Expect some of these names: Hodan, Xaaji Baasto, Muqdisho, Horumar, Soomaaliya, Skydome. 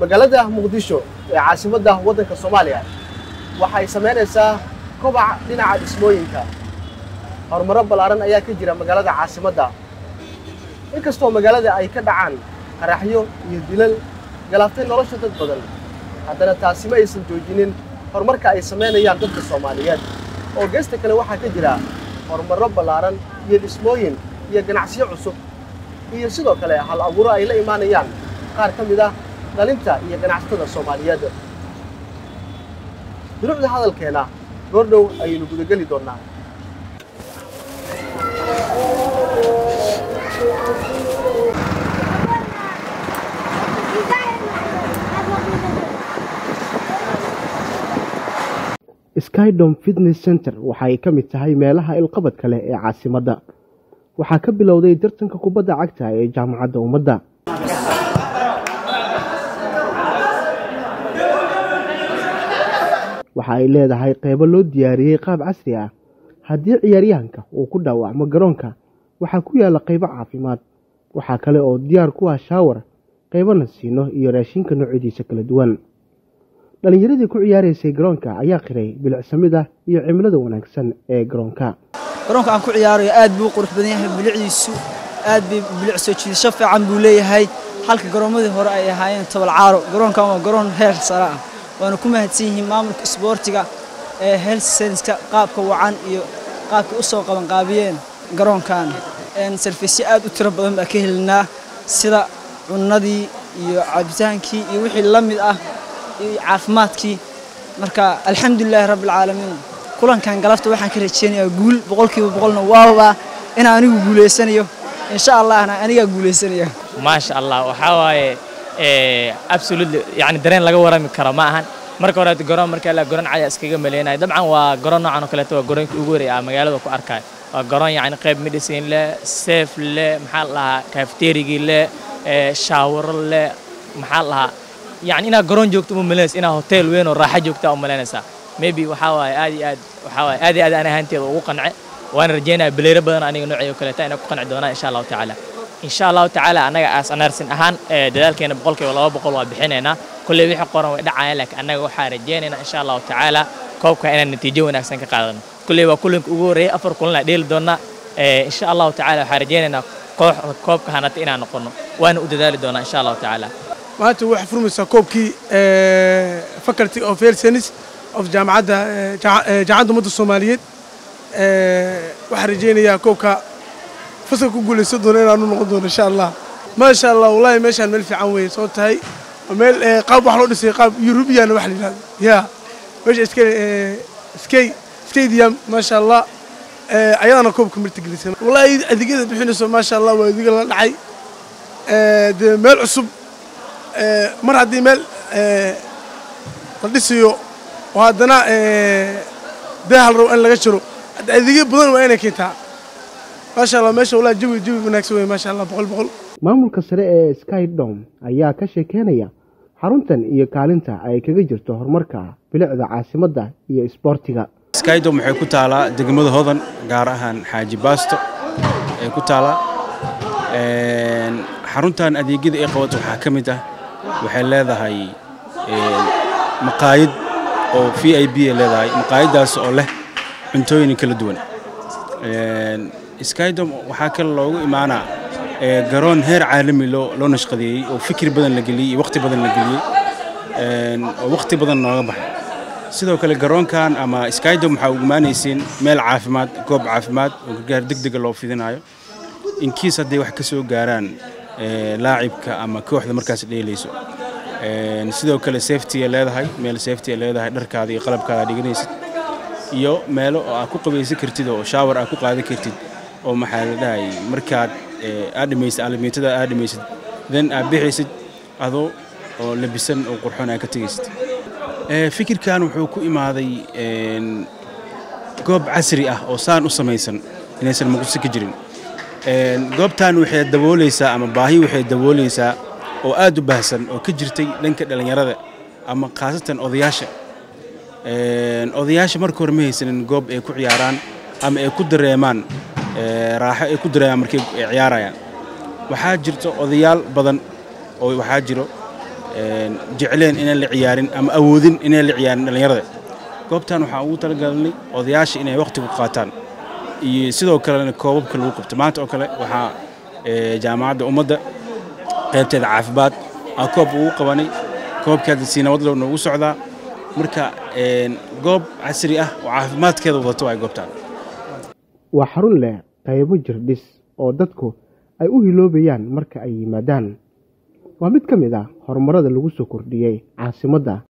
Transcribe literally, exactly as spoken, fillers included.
magaalada Muqdisho ee caasimadda waddanka Soomaaliya waxay sameynaysaa kobac dhinaca dhismooyinka horumar ballaaran ayaa ka jira magaalada caasimadda inkastoo magaalada ay ka dhacaan qaraxyo iyo dilal galaaftay nolosha dad badan haddana taasi ma aysan joojinin horumarka ay sameynayaan dadka Soomaaliyeed oo geesta kale waxa ka jira horumar ballaaran iyo dhismooyin iyo ganacsiyo cusub iyo sidoo kale hal abuuro ay la iimaanayaan qaar kamid ah dalinta iyo ganacsatada Soomaaliyeed duruucda hadalkeena goordhow ayaynu guda gali doonaa Skydome Fitness Center waxay ka mid tahay meelaha ilqabadka leh ee caasimadda waxa ka bilowday tartanka kubadda cagta ee jaamacadda ummadda waxa ay leedahay qaybo loo diyaariyay qaab casri ah haddii ciyaaryahanka uu ku dhaawacmo garoonka waxa ku yaala qaybo caafimaad waxa kale oo diyaar ku ah shower qaybo nasiino iyo raashinka noociisa kala duwan dhalinyaradii ku ciyaareysay garoonka ayaa qiray bilicsamida iyo cimilada wanaagsan ee garoonka garoonka aan ku ciyaarayo aad buu qurux badan yahay bilicdiisu aad bi bilicso jiisha fiican buu leeyahay halka garoomadii hore ay ahaayeen tabal caaro garoonka waa garoon heer sare ah waana ku mahadsan yihiin maamulka isboortiga ee health sense-ka qaabka wacan iyo qaabka u soo qaban qaabiyeen garoonkan een service aad u tiro badan baa ka helinaa sida cunadii iyo cabitaankii iyo wixii la mid ah caafimaadkii marka alxamdulillah rabbil alamin kulankan galafta waxaan ka rajeynayaa guul boqolkiiba boqol na waaba in aan ugu guuleysanayo insha Allah ana aniga guuleysanayo ma sha Allah waxa waaye ee absolutely yaani dareen laga warami karo ma ahan marka hore garoon marka la garoon caya iskaga maleynay dabcan waa garoon noocan oo kale tawa garoonka ugu horeeya magaalada ku arkay waa garoon yaani qayb medicine leh safe leh maxaa la cafeteria leh shower leh maxaa la يعني أنا قرن جوكت من ملاس أنا هوتيل وين وراح جوكت أو ملانسة maybe وحوي أدي أد وحوي أدي أد أنا هنتي وقنع وأنا رجينا بلير بدن أنا نوعي وكلتين أنا قنع دونا إن شاء الله تعالى إن شاء الله تعالى أنا أس أنا رسن أهان ذلك أنا بقولك والله بقول بحنا كل اللي بيحقرن ودعاء لك أنا وحار رجينا إن شاء الله تعالى كوكا أنا النتيجة ونحسن كقادن كل وكلهم أقولي أفر كلنا ديل دونا إن شاء الله تعالى وحار رجينا كوك كوكا هنتينا نقولنا وأنا أدي دونا إن شاء الله تعالى maanta wax furmaysa koobkii ee faculty of health science of jaamacadda jaamacadda ummadda Soomaaliyeed ee waxa rajeynayaa koobka fasalka ku guuleysan doona inaanu noqon doono insha Allah ma sha Allah wallahi meeshaan meel fiican weey soo tahay meel qaab wax loo dhisay qaab European wax la yiraahdo ya meesha iska skate stadium ma sha Allah ee ayadana koobka mirti gelisay wallahi adigada bixinayso ma sha Allah waa adiga la dhacay ee de meel cusub mar haddii meel la dhisiyo oo haddana dahal row in laga jiro adeegyo badan waa inay keentaa ma sha Allah meesha walaal jawi jawi wanaagsan weey ma sha Allah boqol boqol maamulka sare ee Skydome ayaa ka sheekeynaya xaruntan iyo kaalinta ay kaga jirto horumarka bilicda caasimadda iyo isboortiga Skydome waxay ku taalaa degmada Hodan gaar ahaan Xaaji Baasto ay ku taalaa ee xaruntan adeegyada ay qabato waxa kamid ah waxay leedahay maqaayad oo V I P leedahay maqaayadaas oo leh cuntooyin kala duwan ee Skydome waxa kale loogu iimaanaa ee garoon heer caalami loo loo nashqadeeyay oo fikir badan la galiyay waqti badan la galiyay ee waqti badan nooga baxay sidoo kale garoonkan ama Skydome waxa ugu maanaysiin meel caafimaad goob caafimaad oo gaar degdeg loo fidinayo in kiis haday wax ka soo gaaraan لاعبك أما كوح ذا مركز ليليسو نسيدو كل سيفتي اللي هذا هاي مال سيفتي اللي هذا هاي درك هذه قلب كذا دقنيس يو ماله أكو قبي سكرتيدو شاور أكو قاعد كرتيد أو محل هاي مركز أدميس ألميت هذا أدميس ذن أبيعيس هذا لبسن أو قرحنا كتيست فكر كانوا حوكوا إما هذي قاب عسري أو صار وصميسن الناس المقص كجرين goobtan waxay dabooleysaa ama baahi waxay dabooleysaa oo aad u baahsan oo ka jirtay dhanka dhalinyarada ama qaasatan odayaasha ee odayaasha markii hore ma haysan goob ay ku ciyaaraan ama ay ku dareemaan ee raaxo ay ku dareemaan markii ay ciyaarayaan waxa jirta odayaal badan oo waxa jiro جعلين إن اللي عيارين أم أوذين إن اللي عيارين اللي يرد كوبتان وحاوط الجلني أضياش إن وقت بقاتان يسدوا كلا كوب كل وقت ما تأكله وح جامعة أمضى قبت العفبات أكوب وقباني كوب كذا سينا وضلوا نوسع ذا مركا كوب عسرية وعفبات كذا وضطوا كوبتان وحرون له قيبو جرديس أودتكو أي أهلو بيان مركا أي مدان ومن كم إذا هرمرة اللي وصل كردية عاصمة